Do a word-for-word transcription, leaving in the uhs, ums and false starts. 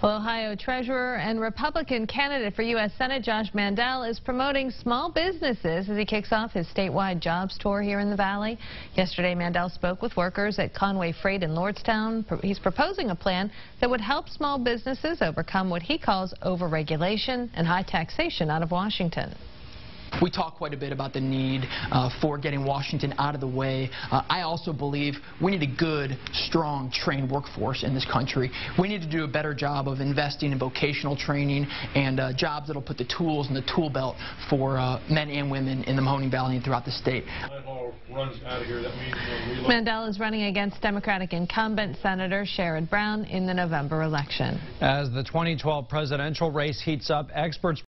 Well, Ohio Treasurer and Republican candidate for U S Senate Josh Mandel is promoting small businesses as he kicks off his statewide jobs tour here in the Valley. Yesterday, Mandel spoke with workers at Conway Freight in Lordstown. He's proposing a plan that would help small businesses overcome what he calls overregulation and high taxation out of Washington. We talk quite a bit about the need uh, for getting Washington out of the way. Uh, I also believe we need a good, strong, trained workforce in this country. We need to do a better job of investing in vocational training and uh, jobs that will put the tools in the tool belt for uh, men and women in the Mahoning Valley and throughout the state. Mandel is running against Democratic incumbent Senator Sherrod Brown in the November election. As the twenty twelve presidential race heats up, experts